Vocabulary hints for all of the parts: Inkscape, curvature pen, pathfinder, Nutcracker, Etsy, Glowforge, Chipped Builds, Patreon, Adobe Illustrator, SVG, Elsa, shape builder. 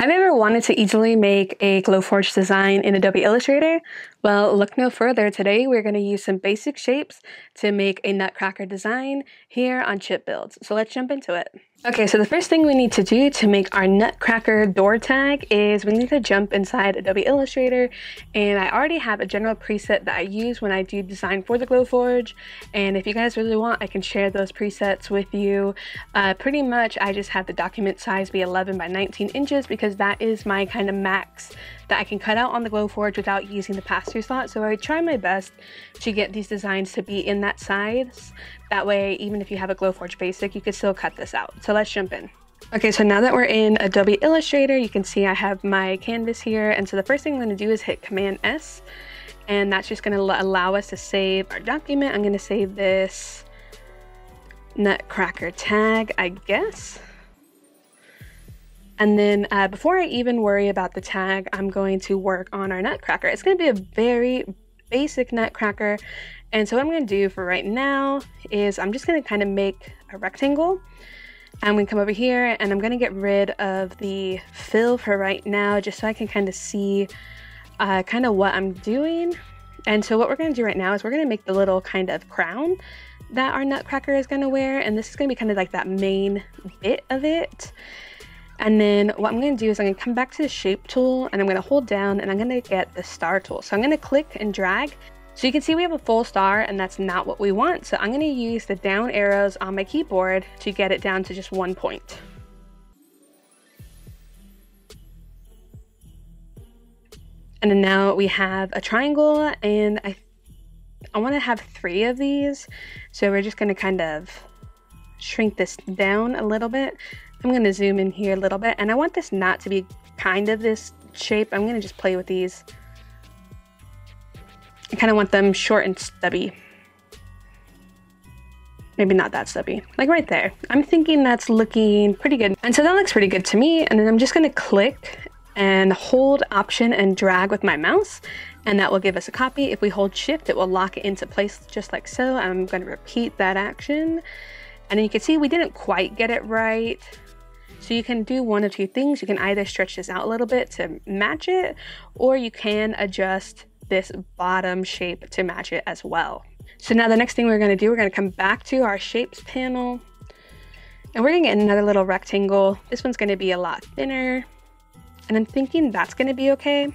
Have you ever wanted to easily make a Glowforge design in Adobe Illustrator? Well, look no further. Today we're going to use some basic shapes to make a Nutcracker design here on Chipped Builds. So let's jump into it. Okay, so the first thing we need to do to make our Nutcracker door tag is we need to jump inside Adobe Illustrator, and I already have a general preset that I use when I do design for the Glowforge, and if you guys really want, I can share those presets with you. Pretty much I just have the document size be 11 by 19 inches because that is my kind of max that I can cut out on the Glowforge without using the pass-through slot. So I try my best to get these designs to be in that size. That way, even if you have a Glowforge basic, you could still cut this out. So let's jump in. Okay, so now that we're in Adobe Illustrator, you can see I have my canvas here. And so the first thing I'm going to do is hit Command S, and that's just going to allow us to save our document. I'm going to save this Nutcracker tag, I guess. And then before I even worry about the tag, I'm going to work on our Nutcracker. It's going to be a very basic Nutcracker. And so what I'm going to do for right now is I'm just going to kind of make a rectangle. I'm going to come over here and I'm going to get rid of the fill for right now, just so I can kind of see kind of what I'm doing. And so what we're going to do right now is we're going to make the little kind of crown that our Nutcracker is going to wear. And this is going to be kind of like that main bit of it. And then what I'm going to do is I'm going to come back to the shape tool and I'm going to hold down and I'm going to get the star tool. So I'm going to click and drag. So you can see we have a full star and that's not what we want. So I'm going to use the down arrows on my keyboard to get it down to just one point. And then now we have a triangle, and I want to have three of these. So we're just going to kind of shrink this down a little bit. I'm going to zoom in here a little bit, and I want this not to be kind of this shape. I'm going to just play with these. I kind of want them short and stubby. Maybe not that stubby, like right there. I'm thinking that's looking pretty good. And so that looks pretty good to me. And then I'm just going to click and hold Option and drag with my mouse, and that will give us a copy. If we hold Shift, it will lock it into place just like so. I'm going to repeat that action. And then you can see we didn't quite get it right. So you can do one of two things. You can either stretch this out a little bit to match it, or you can adjust this bottom shape to match it as well. So now the next thing we're going to do, we're going to come back to our shapes panel, and we're going to get another little rectangle. This one's going to be a lot thinner, and I'm thinking that's going to be okay.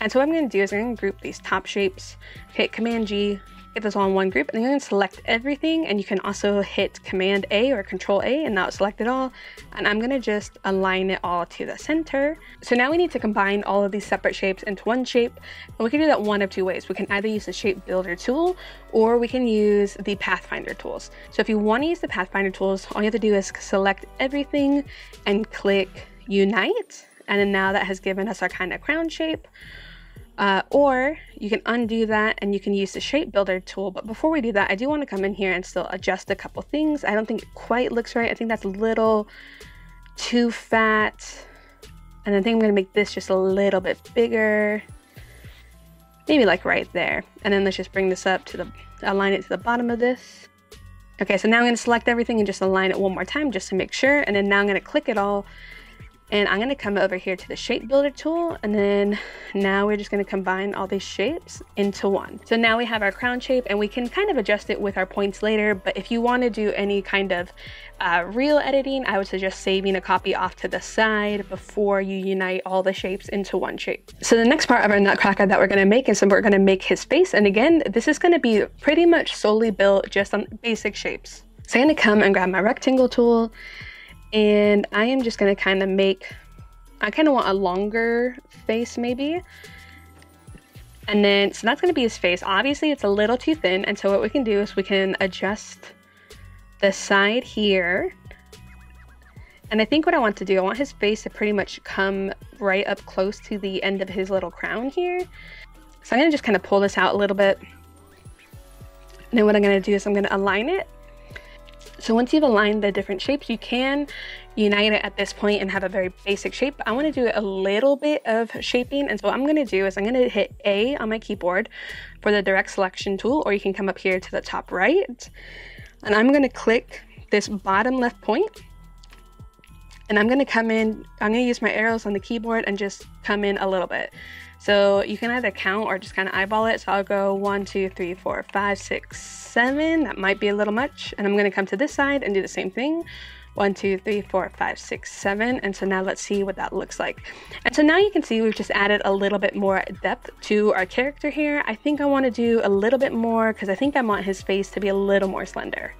And so what I'm going to do is I'm going to group these top shapes, hit Command G, get this all in one group, and then you're going to select everything, and you can also hit Command A or Control A and that'll select it all. And I'm going to just align it all to the center. So now we need to combine all of these separate shapes into one shape, and we can do that one of two ways. We can either use the Shape Builder tool, or we can use the Pathfinder tools. So if you want to use the Pathfinder tools, all you have to do is select everything and click Unite, and then now that has given us our kind of crown shape. Or you can undo that and you can use the Shape Builder tool. But before we do that, I do want to come in here and still adjust a couple things. I don't think it quite looks right. I think that's a little too fat. And I think I'm going to make this just a little bit bigger. Maybe like right there. And then let's just bring this up to align it to the bottom of this. Okay, so now I'm going to select everything and just align it one more time just to make sure. And then now I'm going to click it all. And I'm going to come over here to the Shape Builder tool, and then now we're just going to combine all these shapes into one. So now we have our crown shape, and we can kind of adjust it with our points later, but if you want to do any kind of real editing, I would suggest saving a copy off to the side before you unite all the shapes into one shape. So the next part of our Nutcracker that we're going to make is we're going to make his face, and again, this is going to be pretty much solely built just on basic shapes. So I'm going to come and grab my rectangle tool, and I am just going to kind of make, I kind of want a longer face maybe. And then, so that's going to be his face. Obviously it's a little too thin. And so what we can do is we can adjust the side here. And I think what I want to do, I want his face to pretty much come right up close to the end of his little crown here. So I'm going to just kind of pull this out a little bit. And then what I'm going to do is I'm going to align it. So once you've aligned the different shapes, you can unite it at this point and have a very basic shape. I want to do a little bit of shaping, and so what I'm going to do is I'm going to hit A on my keyboard for the direct selection tool, or you can come up here to the top right, and I'm going to click this bottom left point, And I'm going to come in, I'm going to use my arrows on the keyboard and just come in a little bit. So you can either count or just kind of eyeball it. So I'll go 1, 2, 3, 4, 5, 6, 7. That might be a little much. And I'm going to come to this side and do the same thing. 1, 2, 3, 4, 5, 6, 7. And so now let's see what that looks like. And so now you can see we've just added a little bit more depth to our character here. I think I want to do a little bit more because I think I want his face to be a little more slender.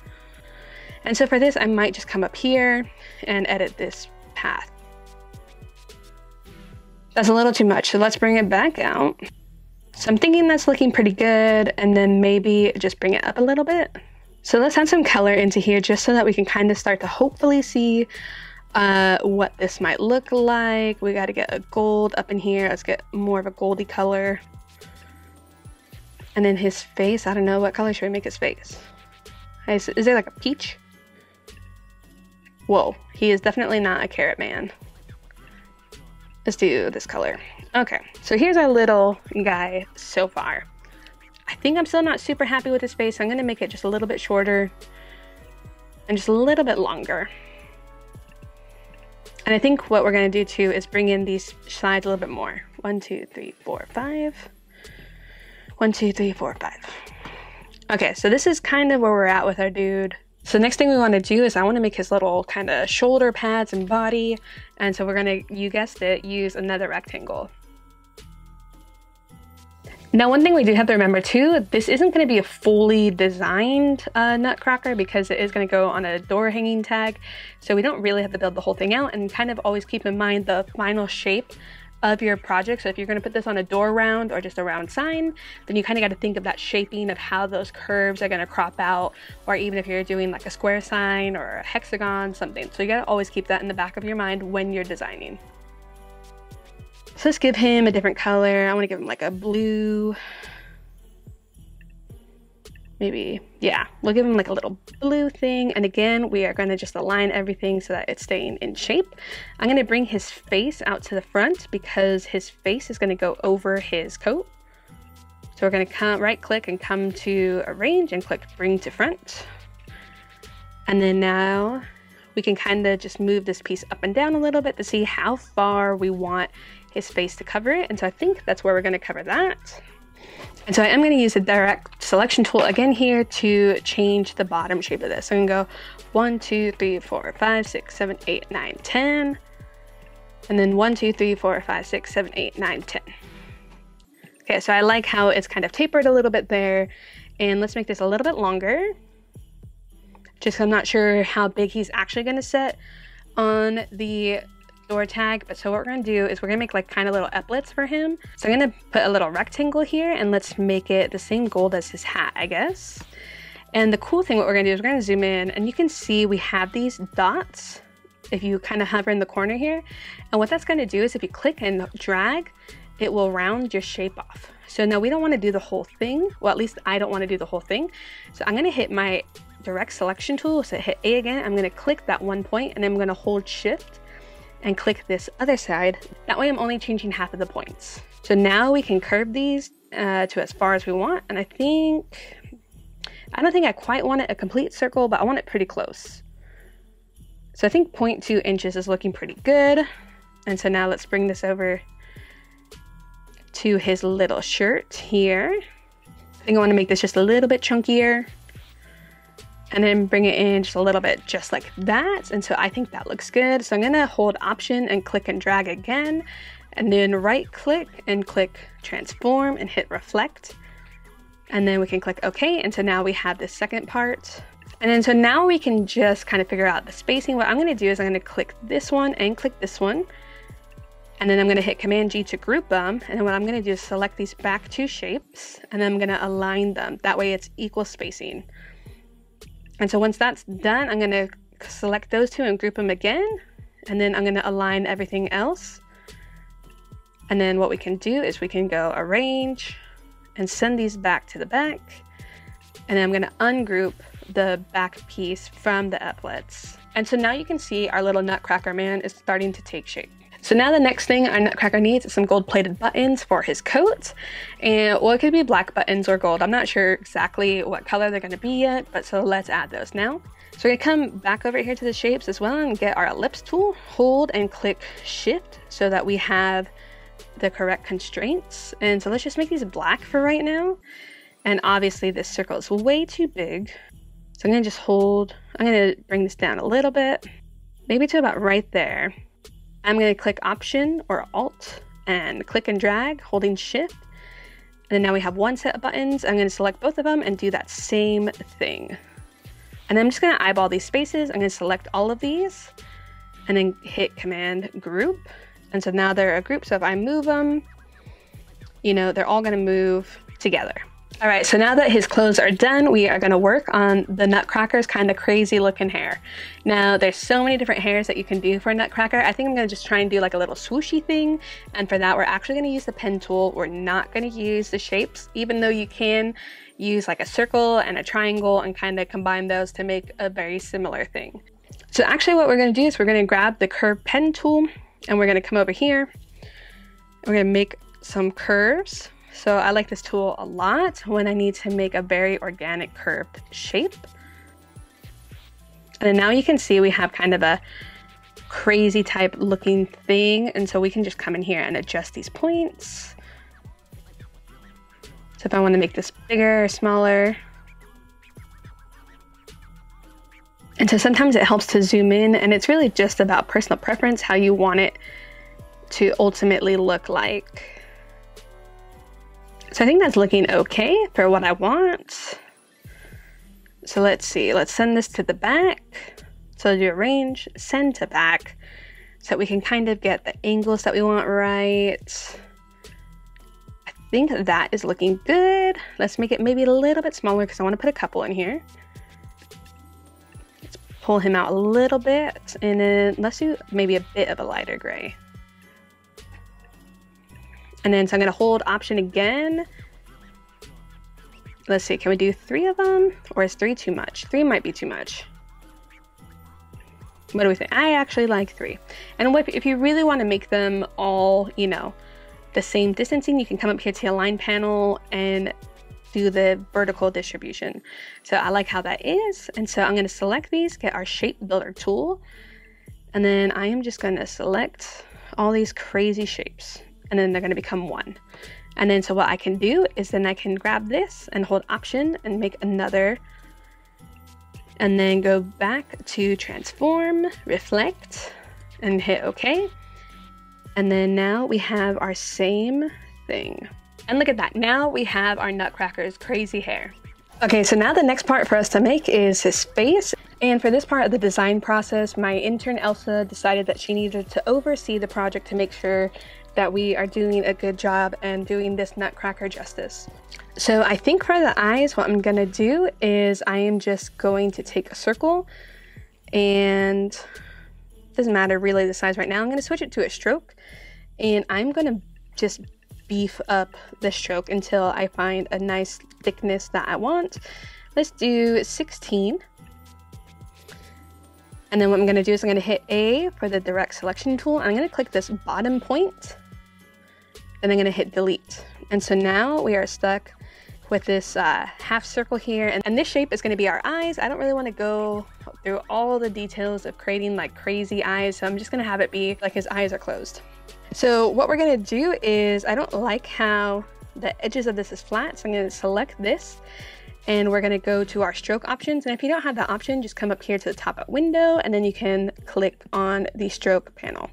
And so for this, I might just come up here and edit this path. That's a little too much, so let's bring it back out. So I'm thinking that's looking pretty good, and then maybe just bring it up a little bit. So let's add some color into here just so that we can kind of start to hopefully see what this might look like. We got to get a gold up in here. Let's get more of a goldy color. And then his face, I don't know, what color should we make his face? Is it like a peach? Whoa, he is definitely not a carrot man. Let's do this color. Okay, so here's our little guy so far. I think I'm still not super happy with his face. I'm gonna make it just a little bit shorter and just a little bit longer. And I think what we're gonna do too is bring in these sides a little bit more. 1, 2, 3, 4, 5. 1, 2, 3, 4, 5. Okay, so this is kind of where we're at with our dude. So next thing we want to do is I want to make his little kind of shoulder pads and body. And so we're going to, you guessed it, use another rectangle. Now, one thing we do have to remember too, this isn't going to be a fully designed nutcracker because it is going to go on a door hanging tag. So we don't really have to build the whole thing out, and kind of always keep in mind the final shape of your project. So if you're going to put this on a door round or just a round sign, then you kind of got to think of that shaping of how those curves are going to crop out, or even if you're doing like a square sign or a hexagon, something. So you got to always keep that in the back of your mind when you're designing. So let's give him a different color. I want to give him like a blue, maybe. Yeah, we'll give him like a little blue thing. And again, we are going to just align everything so that it's staying in shape. I'm going to bring his face out to the front because his face is going to go over his coat. So we're going to come right click and come to arrange and click bring to front. And then now we can kind of just move this piece up and down a little bit to see how far we want his face to cover it. And so I think that's where we're going to cover that. And so I am going to use the direct selection tool again here to change the bottom shape of this. So I'm going to go 1, 2, 3, 4, 5, 6, 7, 8, 9, 10. And then 1, 2, 3, 4, 5, 6, 7, 8, 9, 10. Okay, so I like how it's kind of tapered a little bit there. And let's make this a little bit longer. Just I'm not sure how big he's actually going to set on the door tag, but so what we're going to do is we're going to make like kind of little epaulets for him. So I'm going to put a little rectangle here, and let's make it the same gold as his hat, I guess. And the cool thing, what we're going to do is we're going to zoom in, and you can see we have these dots if you kind of hover in the corner here. And what that's going to do is if you click and drag, it will round your shape off. So now we don't want to do the whole thing. Well, at least I don't want to do the whole thing. So I'm going to hit my direct selection tool. So hit A again. I'm going to click that one point, and I'm going to hold shift and click this other side. That way I'm only changing half of the points. So now we can curve these to as far as we want. And I think, I don't think I quite want it a complete circle, but I want it pretty close. So I think 0.2 inches is looking pretty good. And so now let's bring this over to his little shirt here. I think I want to make this just a little bit chunkier, and then bring it in just a little bit, just like that. And so I think that looks good. So I'm gonna hold option and click and drag again, and then right click and click transform and hit reflect. And then we can click okay. And so now we have this second part. And then so now we can just kind of figure out the spacing. What I'm gonna do is I'm gonna click this one and click this one. And then I'm gonna hit Command G to group them. And then what I'm gonna do is select these back two shapes, and I'm gonna align them. That way it's equal spacing. And so once that's done, I'm going to select those two and group them again. And then I'm going to align everything else. And then what we can do is we can go arrange and send these back to the back. And then I'm going to ungroup the back piece from the epaulets. And so now you can see our little nutcracker man is starting to take shape. So now the next thing our nutcracker needs is some gold plated buttons for his coat. And well, it could be black buttons or gold. I'm not sure exactly what color they're going to be yet, but so let's add those now. So we're gonna come back over here to the shapes as well and get our ellipse tool, hold and click shift so that we have the correct constraints. And so let's just make these black for right now. And obviously this circle is way too big. So I'm gonna just hold, I'm gonna bring this down a little bit, maybe to about right there. I'm gonna click Option or Alt and click and drag, holding Shift. And then now we have one set of buttons. I'm gonna select both of them and do that same thing. And I'm just gonna eyeball these spaces. I'm gonna select all of these and then hit Command Group. And so now they're a group, so if I move them, you know, they're all gonna move together. All right, so now that his clothes are done, we are gonna work on the Nutcracker's kind of crazy looking hair. Now, there's so many different hairs that you can do for a Nutcracker. I think I'm gonna just try and do like a little swooshy thing. And for that, we're actually gonna use the pen tool. We're not gonna use the shapes, even though you can use like a circle and a triangle and kind of combine those to make a very similar thing. So actually what we're gonna do is we're gonna grab the curved pen tool and we're gonna come over here. We're gonna make some curves. So I like this tool a lot when I need to make a very organic curved shape. And then now you can see we have kind of a crazy type looking thing. And so we can just come in here and adjust these points. So if I want to make this bigger or smaller. And so sometimes it helps to zoom in, and it's really just about personal preference, how you want it to ultimately look like. So I think that's looking okay for what I want. So let's see, let's send this to the back. So I'll do arrange, send to back, so that we can kind of get the angles that we want right. I think that is looking good. Let's make it maybe a little bit smaller because I want to put a couple in here. Let's pull him out a little bit, and then let's do maybe a bit of a lighter gray. And then, so I'm gonna hold Option again. Let's see, can we do three of them? Or is three too much? Three might be too much. What do we think? I actually like three. And if you really wanna make them all, you know, the same distancing, you can come up here to the Align panel and do the vertical distribution. So I like how that is. And so I'm gonna select these, get our Shape Builder tool. And then I am just gonna select all these crazy shapes. And then they're gonna become one. And then so what I can do is then I can grab this and hold Option and make another, and then go back to transform, reflect, and hit okay. And then now we have our same thing. And look at that, now we have our Nutcracker's crazy hair. Okay, so now the next part for us to make is his face. And for this part of the design process, my intern Elsa decided that she needed to oversee the project to make sure that we are doing a good job and doing this Nutcracker justice. So I think for the eyes, what I'm gonna do is I am just going to take a circle, and it doesn't matter really the size right now. I'm gonna switch it to a stroke, and I'm gonna just beef up the stroke until I find a nice thickness that I want. Let's do 16. And then what I'm gonna do is I'm gonna hit A for the direct selection tool. I'm gonna click this bottom point, and I'm gonna hit delete. And so now we are stuck with this half circle here, and this shape is gonna be our eyes. I don't really wanna go through all the details of creating like crazy eyes, so I'm just gonna have it be like his eyes are closed. So what we're gonna do is, I don't like how the edges of this is flat, so I'm gonna select this, and we're gonna go to our stroke options. And if you don't have that option, just come up here to the top of window, and then you can click on the stroke panel.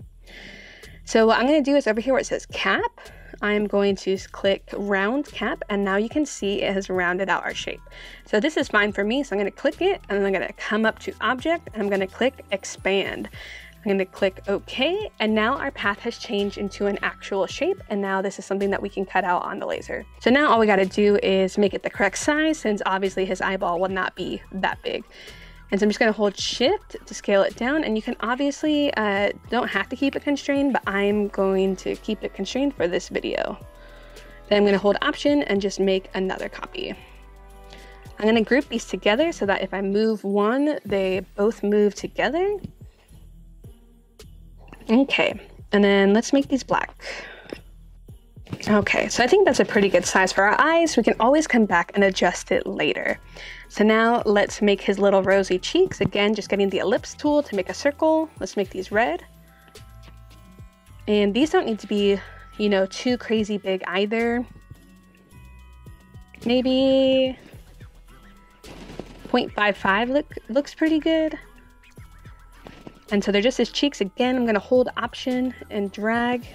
So what I'm gonna do is over here where it says cap, I'm going to click round cap, and now you can see it has rounded out our shape. So this is fine for me, so I'm gonna click it, and then I'm gonna come up to object, and I'm gonna click expand. I'm gonna click okay, and now our path has changed into an actual shape, and now this is something that we can cut out on the laser. So now all we gotta do is make it the correct size, since obviously his eyeball will not be that big. And so I'm just gonna hold shift to scale it down, and you can obviously don't have to keep it constrained, but I'm going to keep it constrained for this video. Then I'm gonna hold option and just make another copy. I'm gonna group these together so that if I move one, they both move together. Okay, and then let's make these black. Okay, so I think that's a pretty good size for our eyes. We can always come back and adjust it later. So now let's make his little rosy cheeks. Again, just getting the ellipse tool to make a circle. Let's make these red. And these don't need to be, you know, too crazy big either. Maybe 0.55 looks pretty good. And so they're just his cheeks. Again, I'm gonna hold option and drag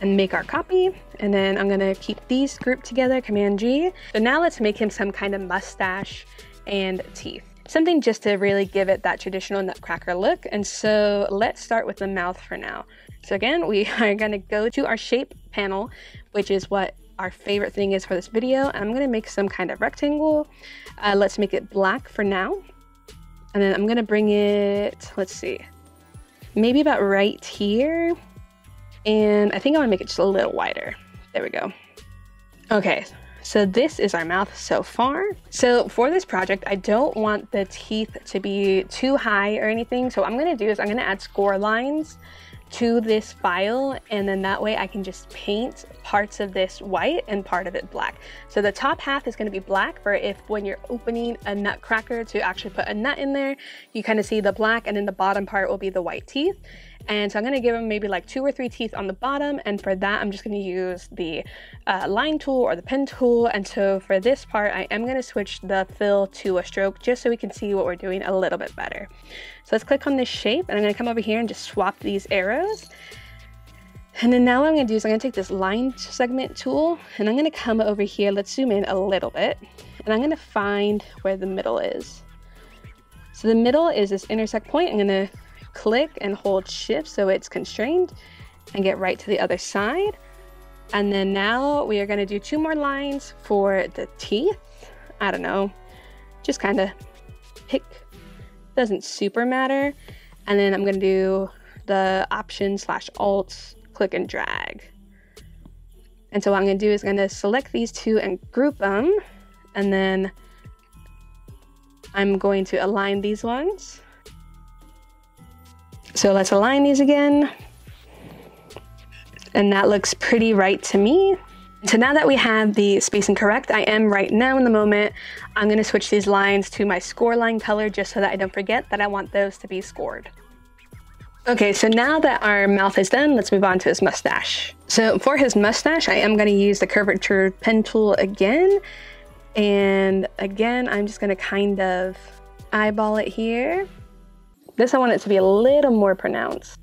and make our copy. And then I'm gonna keep these grouped together, Command G. So now let's make him some kind of mustache and teeth. Something just to really give it that traditional nutcracker look. And so let's start with the mouth for now. So again, we are gonna go to our shape panel, which is what our favorite thing is for this video. I'm gonna make some kind of rectangle. Let's make it black for now. And then I'm gonna bring it, let's see, maybe about right here. And I think I'm gonna make it just a little wider. There we go. Okay, so this is our mouth so far. So for this project, I don't want the teeth to be too high or anything. So what I'm gonna do is I'm gonna add score lines to this file, and then that way I can just paint parts of this white and part of it black. So the top half is going to be black for if when you're opening a nutcracker to actually put a nut in there, you kind of see the black, and then the bottom part will be the white teeth. And so I'm going to give him maybe like 2 or 3 teeth on the bottom, and for that I'm just going to use the line tool or the pen tool. And so for this part I am going to switch the fill to a stroke just so we can see what we're doing a little bit better. So let's click on this shape, and I'm going to come over here and just swap these arrows. And then now what I'm going to do is I'm going to take this line segment tool, and I'm going to come over here, let's zoom in a little bit, and I'm going to find where the middle is. So the middle is this intersect point. I'm going to click and hold shift so it's constrained and get right to the other side. And then now we are going to do 2 more lines for the teeth. I don't know, just kind of pick, doesn't super matter. And then I'm going to do the Option/Alt, click and drag. And so what I'm going to do is I'm going to select these 2 and group them, and then I'm going to align these ones. So let's align these again. And that looks pretty right to me. So now that we have the spacing correct, I am right now in the moment, I'm gonna switch these lines to my score line color just so that I don't forget that I want those to be scored. Okay, so now that our mouth is done, let's move on to his mustache. So for his mustache, I am gonna use the curvature pen tool again. And again, I'm just gonna kind of eyeball it here. This, I want it to be a little more pronounced.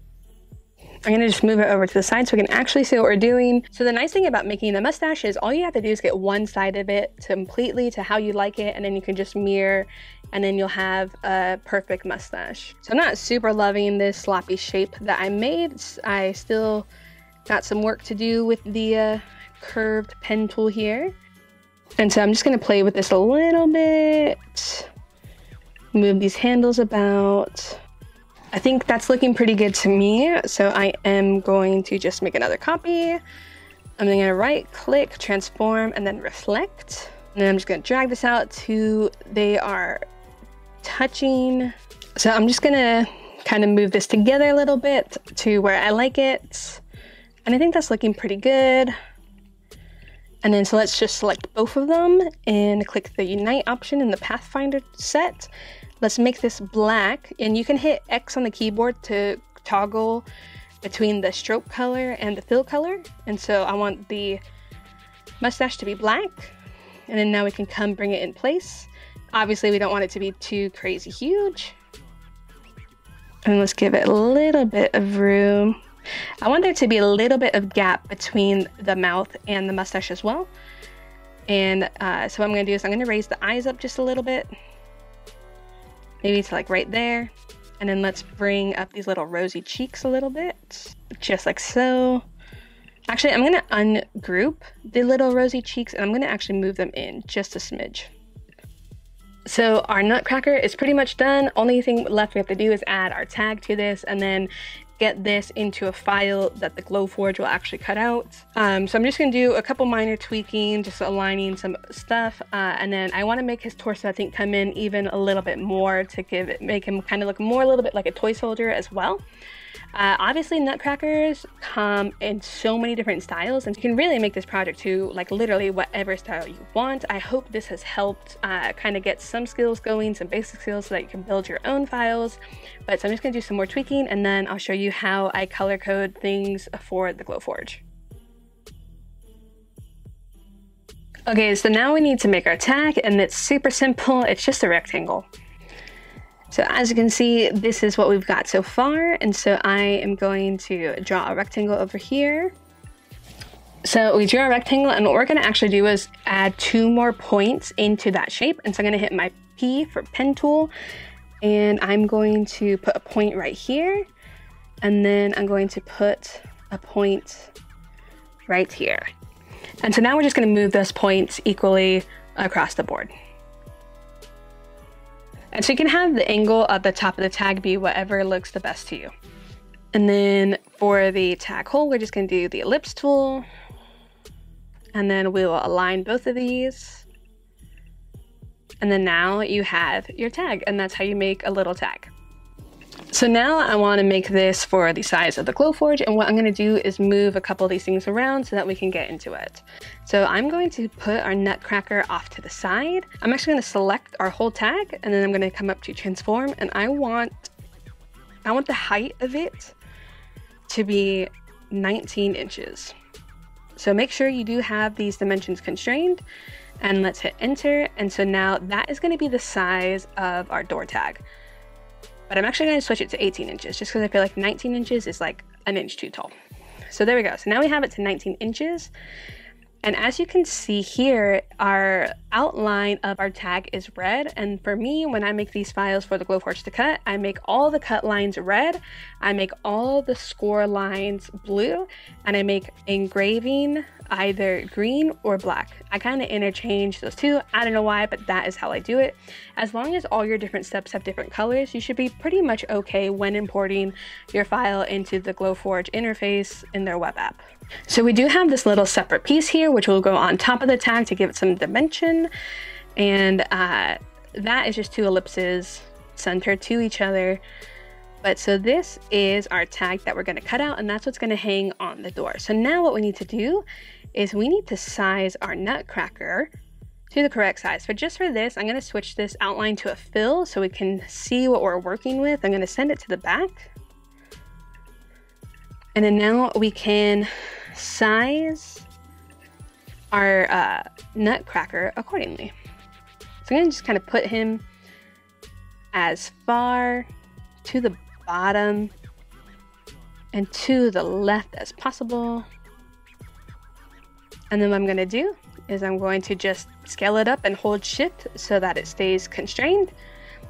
I'm gonna just move it over to the side so we can actually see what we're doing. So the nice thing about making the mustache is all you have to do is get one side of it completely to how you like it, and then you can just mirror, and then you'll have a perfect mustache. So I'm not super loving this sloppy shape that I made. I still got some work to do with the curved pen tool here. And so I'm just gonna play with this a little bit, move these handles about. I think that's looking pretty good to me, so I am going to just make another copy. I'm then gonna right click, transform, and then reflect. And then I'm just gonna drag this out to they are touching. So I'm just gonna kind of move this together a little bit to where I like it. And I think that's looking pretty good. And then so let's just select both of them and click the Unite option in the Pathfinder set. Let's make this black, and you can hit X on the keyboard to toggle between the stroke color and the fill color. And so I want the mustache to be black, and then now we can come bring it in place. Obviously we don't want it to be too crazy huge. And let's give it a little bit of room. I want there to be a little bit of gap between the mouth and the mustache as well. And so what I'm gonna do is I'm gonna raise the eyes up just a little bit. Maybe it's like right there. And then let's bring up these little rosy cheeks a little bit, just like so. Actually, I'm gonna ungroup the little rosy cheeks, and I'm gonna actually move them in just a smidge. So our nutcracker is pretty much done. Only thing left we have to do is add our tag to this, and then get this into a file that the Glowforge will actually cut out. So I'm just gonna do a couple minor tweaking, just aligning some stuff, and then I wanna make his torso, I think, come in even a little bit more to make him kind of look more a little bit like a toy soldier as well. Obviously nutcrackers come in so many different styles, and you can really make this project to like literally whatever style you want. I hope this has helped kind of get some skills going, some basic skills, so that you can build your own files. But so I'm just going to do some more tweaking, and then I'll show you how I color code things for the Glowforge. Okay, so now we need to make our tag, and it's super simple. It's just a rectangle. So as you can see, this is what we've got so far. And so I am going to draw a rectangle over here. So we drew a rectangle, and what we're gonna actually do is add 2 more points into that shape. And so I'm gonna hit my P for pen tool, and I'm going to put a point right here. And then I'm going to put a point right here. And so now we're just gonna move those points equally across the board. And so you can have the angle at the top of the tag be whatever looks the best to you. And then for the tag hole, we're just gonna do the ellipse tool. And then we will align both of these. And then now you have your tag, and that's how you make a little tag. So now I wanna make this for the size of the Glowforge, and what I'm gonna do is move a couple of these things around so that we can get into it. So I'm going to put our nutcracker off to the side. I'm actually gonna select our whole tag, and then I'm gonna come up to transform, and I want the height of it to be 19 inches. So make sure you do have these dimensions constrained, and let's hit enter. And so now that is gonna be the size of our door tag. But I'm actually going to switch it to 18 inches just because I feel like 19 inches is like an inch too tall. So there we go. So now we have it to 19 inches. And as you can see here, our outline of our tag is red. And for me, when I make these files for the Glowforge to cut, I make all the cut lines red. I make all the score lines blue, and I make engraving either green or black. I kind of interchange those two. I don't know why, but that is how I do it. As long as all your different steps have different colors, you should be pretty much okay when importing your file into the Glowforge interface in their web app. So we do have this little separate piece here, which will go on top of the tag to give it some dimension. And that is just 2 ellipses centered to each other. But so this is our tag that we're gonna cut out, and that's what's gonna hang on the door. So now what we need to do is we need to size our nutcracker to the correct size. But just for this, I'm gonna switch this outline to a fill so we can see what we're working with. I'm gonna send it to the back. And then now we can size our nutcracker accordingly. So I'm gonna just kind of put him as far to the bottom and to the left as possible. And then what I'm gonna do is I'm going to just scale it up and hold shift so that it stays constrained.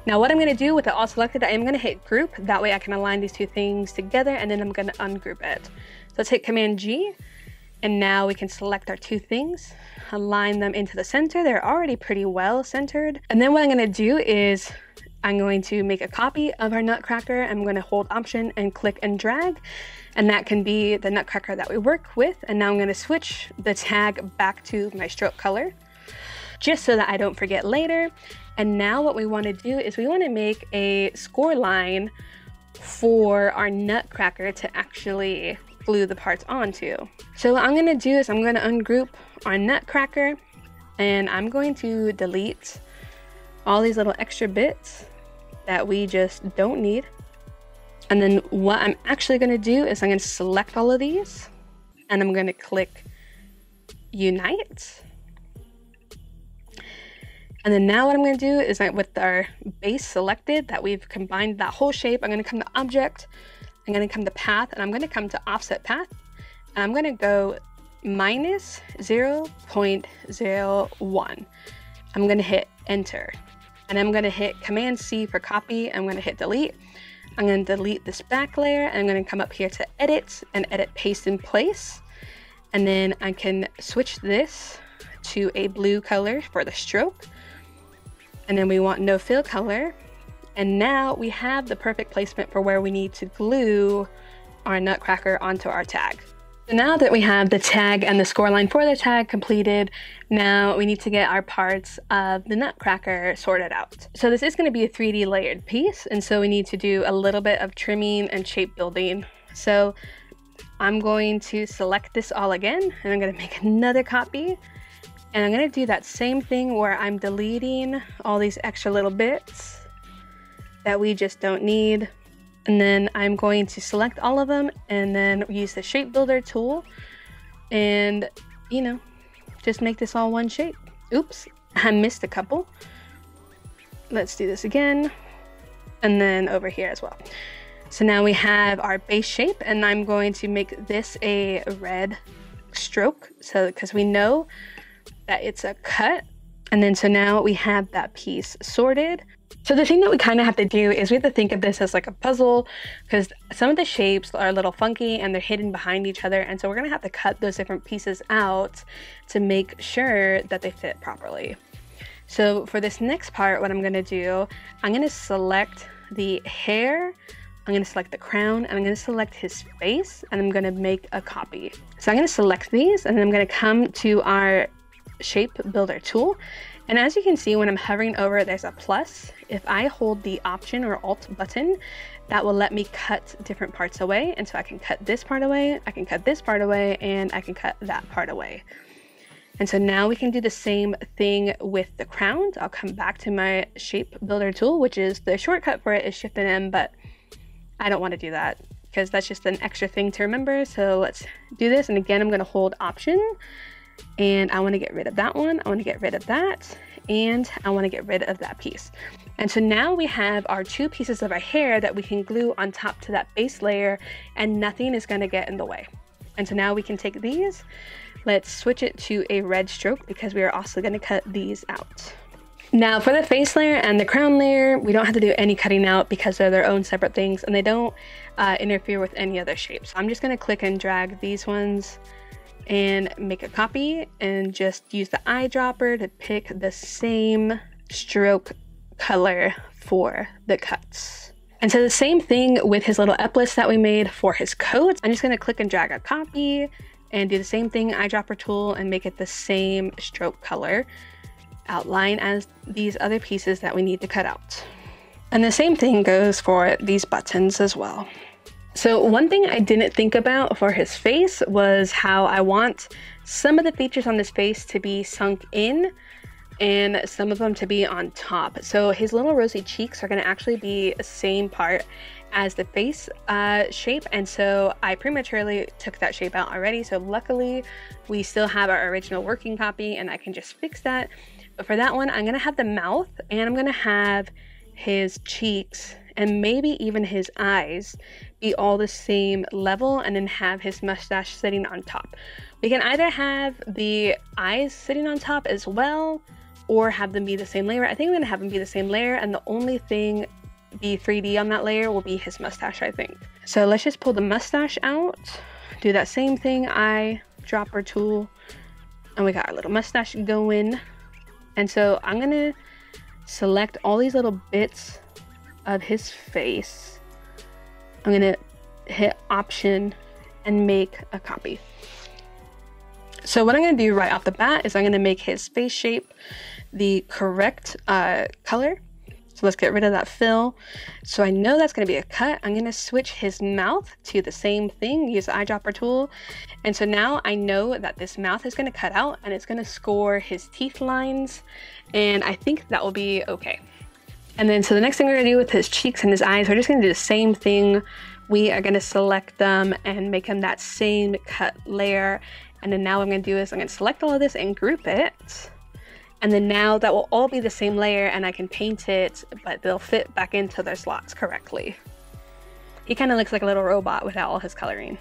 Now what I'm gonna do with it all selected, I am gonna hit group. That way I can align these 2 things together, and then I'm gonna ungroup it. So let's hit Command G, and now we can select our 2 things, align them into the center. They're already pretty well centered. And then what I'm gonna do is I'm going to make a copy of our nutcracker. I'm going to hold Option and click and drag, and that can be the nutcracker that we work with. And now I'm going to switch the tag back to my stroke color just so that I don't forget later. And now what we want to do is we want to make a score line for our nutcracker to actually glue the parts onto. So what I'm going to do is I'm going to ungroup our nutcracker, and I'm going to delete all these little extra bits that we just don't need. And then what I'm actually gonna do is I'm gonna select all of these, and I'm gonna click unite. And then now what I'm gonna do is with our base selected that we've combined that whole shape, I'm gonna come to object, I'm gonna come to path, and I'm gonna come to offset path, and I'm gonna go minus 0.01. I'm gonna hit enter. And I'm gonna hit Command C for copy. I'm gonna hit delete. I'm gonna delete this back layer, and I'm gonna come up here to edit and edit paste in place. And then I can switch this to a blue color for the stroke. And then we want no fill color. And now we have the perfect placement for where we need to glue our nutcracker onto our tag. So now that we have the tag and the score line for the tag completed, now we need to get our parts of the nutcracker sorted out. So this is going to be a 3D layered piece, and so we need to do a little bit of trimming and shape building So I'm going to select this all again, and I'm going to make another copy. And I'm going to do that same thing where I'm deleting all these extra little bits that we just don't need. And then I'm going to select all of them and then use the shape builder tool and, you know, just make this all one shape. Oops, I missed a couple. Let's do this again. And then over here as well. So now we have our base shape, and I'm going to make this a red stroke. So, because we know that it's a cut. And then, so now we have that piece sorted. So the thing that we kind of have to do is we have to think of this as like a puzzle, because some of the shapes are a little funky and they're hidden behind each other. And so we're going to have to cut those different pieces out to make sure that they fit properly. So for this next part, what I'm going to do, I'm going to select the hair, I'm going to select the crown, and I'm going to select his face, and I'm going to make a copy. So I'm going to select these, and then I'm going to come to our shape builder tool. And as you can see, when I'm hovering over, there's a plus. If I hold the option or alt button, that will let me cut different parts away. And so I can cut this part away, I can cut this part away, and I can cut that part away. And so now we can do the same thing with the crown. I'll come back to my shape builder tool, which is the shortcut for it is Shift and M, but I don't want to do that because that's just an extra thing to remember. So let's do this. And again, I'm going to hold option, and I want to get rid of that one. I want to get rid of that, and I want to get rid of that piece. And so now we have our two pieces of our hair that we can glue on top to that base layer, and nothing is going to get in the way. And so now we can take these. Let's switch it to a red stroke because we are also going to cut these out. Now for the face layer and the crown layer, we don't have to do any cutting out because they're their own separate things and they don't interfere with any other shapes. So I'm just going to click and drag these ones and make a copy and just use the eyedropper to pick the same stroke color for the cuts. And so the same thing with his little epaulets that we made for his coat. I'm just going to click and drag a copy and do the same thing, eyedropper tool, and make it the same stroke color outline as these other pieces that we need to cut out. And the same thing goes for these buttons as well. So one thing I didn't think about for his face was how I want some of the features on his face to be sunk in and some of them to be on top. So his little rosy cheeks are going to actually be the same part as the face shape, and so I prematurely took that shape out already. So luckily we still have our original working copy and I can just fix that. But for that one, I'm gonna have the mouth and I'm gonna have his cheeks and maybe even his eyes be all the same level, and then have his mustache sitting on top. We can either have the eyes sitting on top as well, or have them be the same layer. I think I'm gonna have them be the same layer, and the only thing be 3D on that layer will be his mustache, I think. So let's just pull the mustache out, do that same thing, eyedropper tool, and we got our little mustache going. And so I'm gonna select all these little bits of his face. I'm gonna hit option and make a copy. So what I'm gonna do right off the bat is I'm gonna make his face shape the correct color. So let's get rid of that fill. So I know that's gonna be a cut. I'm gonna switch his mouth to the same thing, use the eyedropper tool. And so now I know that this mouth is gonna cut out and it's gonna score his teeth lines. And I think that will be okay. And then, so the next thing we're gonna do with his cheeks and his eyes, we're just gonna do the same thing. We are gonna select them and make them that same cut layer. And then now what I'm gonna do is I'm gonna select all of this and group it. And then now that will all be the same layer and I can paint it, but they'll fit back into their slots correctly. He kind of looks like a little robot without all his coloring.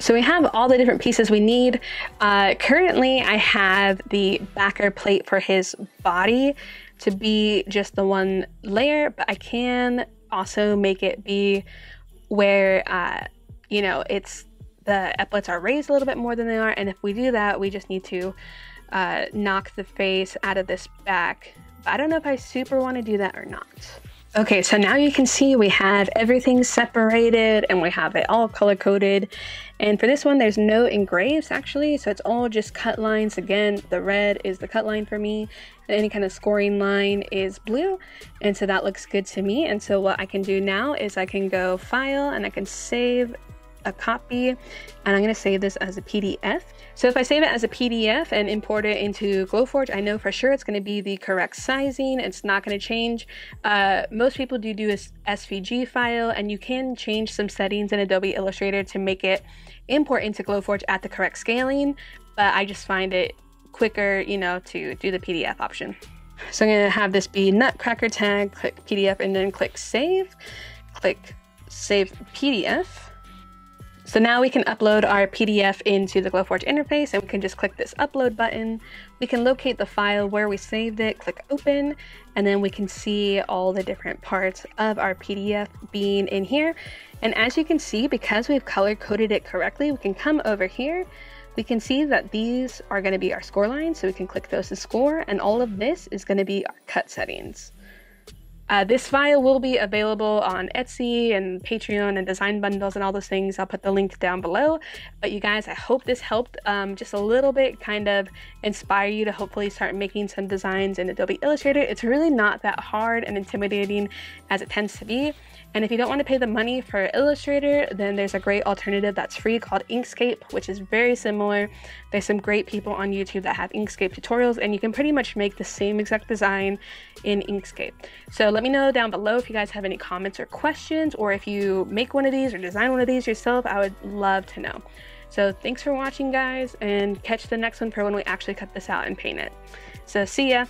So we have all the different pieces we need. Currently I have the backer plate for his body to be just the one layer, but I can also make it be where, you know, it's the epaulets are raised a little bit more than they are. And if we do that, we just need to knock the face out of this back. But I don't know if I super want to do that or not. Okay, so now you can see we have everything separated and we have it all color coded. And for this one, there's no engraves actually, so it's all just cut lines. Again, the red is the cut line for me, and any kind of scoring line is blue. And so that looks good to me. And so what I can do now is I can go file and I can save a copy, and I'm going to save this as a PDF. So if I save it as a PDF and import it into Glowforge, I know for sure it's going to be the correct sizing. It's not going to change. Most people do a SVG file, and you can change some settings in Adobe Illustrator to make it import into Glowforge at the correct scaling, but I just find it quicker, you know, to do the PDF option. So I'm going to have this be Nutcracker tag, click PDF, and then click save PDF. So now we can upload our PDF into the Glowforge interface, and we can just click this upload button. We can locate the file where we saved it, click open, and then we can see all the different parts of our PDF being in here. And as you can see, because we've color coded it correctly, we can come over here. We can see that these are going to be our score lines, so we can click those to score, and all of this is going to be our cut settings. This file will be available on Etsy and Patreon and design bundles and all those things. I'll put the link down below. But you guys, I hope this helped just a little bit, kind of inspire you to hopefully start making some designs in Adobe Illustrator. It's really not that hard and intimidating as it tends to be. And if you don't want to pay the money for Illustrator, then there's a great alternative that's free called Inkscape, which is very similar. There's some great people on YouTube that have Inkscape tutorials, and you can pretty much make the same exact design in Inkscape. So let me know down below if you guys have any comments or questions, or if you make one of these or design one of these yourself, I would love to know. So thanks for watching, guys, and catch the next one for when we actually cut this out and paint it. So see ya!